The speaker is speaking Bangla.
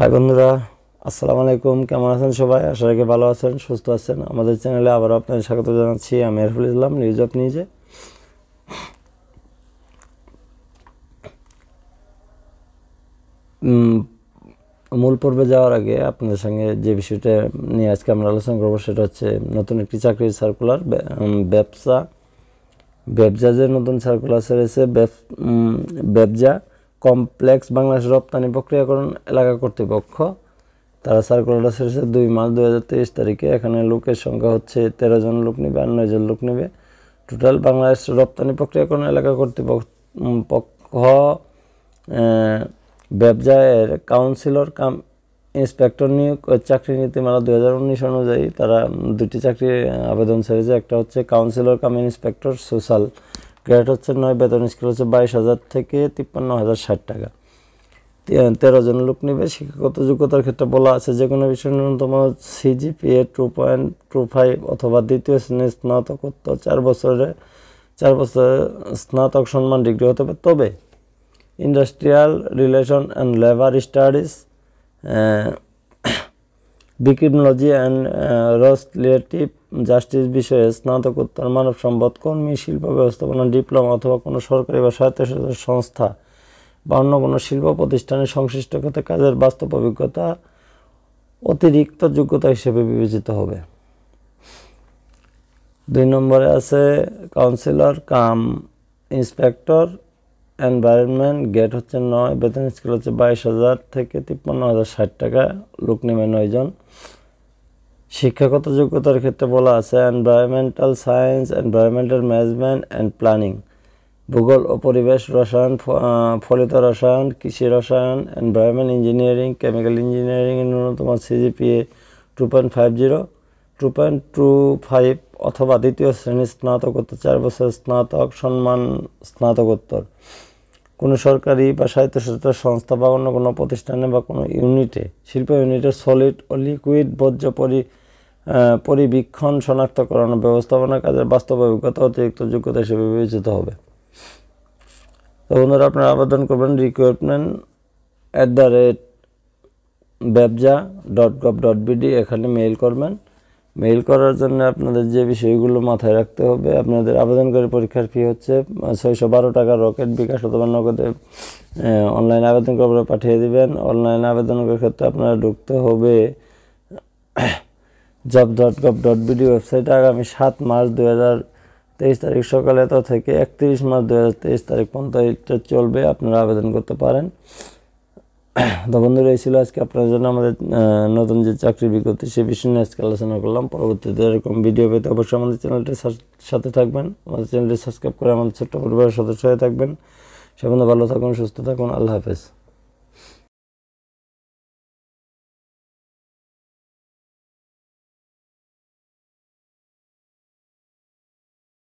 হাই বন্ধুরা, আসসালামু আলাইকুম। কেমন আছেন সবাই? আশা করি ভালো আছেন, সুস্থ আছেন। আমাদের চ্যানেলে আবারও আপনাদের স্বাগত জানাচ্ছি। আমি এরফুল ইসলাম, নিউজ অফ নিউজে। মূল পর্বে যাওয়ার আগে আপনাদের সঙ্গে যে বিষয়টা নিয়ে আজকে আমরা আলোচনা করব সেটা হচ্ছে নতুন একটি চাকরির সার্কুলার, ব্যবসা যে নতুন সার্কুলার রয়েছে। ব্যবসা কমপ্লেক্স বাংলাদেশ রপ্তানি প্রক্রিয়াকরণ এলাকা কর্তৃপক্ষ, তারা সার্কুলারটা শেষে 2 মার্চ 2023 তারিখে। এখানে লোকের সংখ্যা হচ্ছে 13 জন লোক নেবে আর 9 জন লোক নেবে। টোটাল বাংলাদেশ রপ্তানি প্রক্রিয়াকরণ এলাকা কর্তৃপক্ষ ব্যবসায়ের কাউন্সিলর কাম ইন্সপেক্টর নিয়োগ চাকরি নীতিমালা 2019 অনুযায়ী তারা 2টি চাকরির আবেদন ছেড়েছে। একটা হচ্ছে councillor cum inspector social, grade হচ্ছে 9, বেতন স্কেল হচ্ছে 22,000 থেকে 53,060 টাকা। 13 জন লোক নেবে। শিক্ষাগত যোগ্যতার ক্ষেত্রে বলা আছে যে কোনো বিষয়ে ন্যূনতম সিজিপিএ 2.25 অথবা দ্বিতীয় শ্রেণীর স্নাতকোত্তর 4 বছরে স্নাতক সম্মান ডিগ্রি হতে হবে। তবে industrial relation and labour studies, criminology and restorative justice বিষয়ে স্নাতকোত্তর, মানব সম্পদ কর্মী, শিল্প ব্যবস্থাপনা ডিপ্লোমা অথবা কোনো সরকারি বা স্বায়ত্তশাসিত সংস্থা বা অন্য কোনো শিল্প প্রতিষ্ঠানের সংশ্লিষ্ট ক্ষেত্রে কাজের বাস্তব অভিজ্ঞতা অতিরিক্ত যোগ্যতা হিসেবে বিবেচিত হবে। 2 নম্বরে আছে councillor cum inspector environment, grade হচ্ছে 9, বেতন স্কেল হচ্ছে 22,000 থেকে 53,060 টাকা, লোক নেবে 9 জন। শিক্ষাগত যোগ্যতার ক্ষেত্রে বলা আছে environmental science, environmental management and planning, ভূগোল ও পরিবেশ রসায়ন, ফলিত রসায়ন, কৃষি রসায়ন, এনভায়রনমেন্ট ইঞ্জিনিয়ারিং, কেমিক্যাল ইঞ্জিনিয়ারিংয়ের ন্যূনতম সিজিপিএ 2.25 অথবা দ্বিতীয় শ্রেণীর স্নাতকোত্তর 4 বছরের স্নাতক সম্মান স্নাতকোত্তর, কোনো সরকারি বা স্বায়ত্তশাসিত সংস্থা বা অন্য কোনো প্রতিষ্ঠানে বা কোনো ইউনিটে শিল্প ইউনিটের সলিড ও লিকুইড বর্জ্য পরিবীক্ষণ, শনাক্তকরণ, ব্যবস্থাপনা কাজের বাস্তব অভিজ্ঞতা অতিরিক্ত যোগ্যতা হিসেবে বিবেচিত হবে। তো বন্ধুরা, আপনারা আবেদন করবেন recruitment@ব্যবসা.gov.bd এখানে মেইল করবেন। মেইল করার জন্য আপনাদের যে বিষয়গুলো মাথায় রাখতে হবে, আপনাদের আবেদনকারী পরীক্ষার ফি হচ্ছে 612 টাকা, রকেট, বিকাশ অথবা নগদে অনলাইন আবেদন করে পাঠিয়ে দেবেন। অনলাইন আবেদনের ক্ষেত্রে আপনারা ঢুকতে হবে job.gov.bd ওয়েবসাইটে আগামী 7 মার্চ 2023 তারিখ সকাল থেকে 31 মার্চ 2023 তারিখ পর্যন্ত এটা চলবে, আপনারা আবেদন করতে পারেন। তো বন্ধুরা, এই ছিল আজকে আপনার জন্য আমাদের নতুন যে চাকরি বিজ্ঞপ্তি সে বিষয় নিয়ে আজকে আলোচনা করলাম। পরবর্তীতে এরকম ভিডিও পেতে অবশ্যই আমাদের চ্যানেলটির সাথে থাকবেন, আমাদের চ্যানেলটি সাবস্ক্রাইব করে আমাদের ছোট্ট পরিবারের সদস্য হয়ে থাকবেন। সে বন্ধু ভালো থাকুন, সুস্থ থাকুন, আল্লাহ হাফেজ।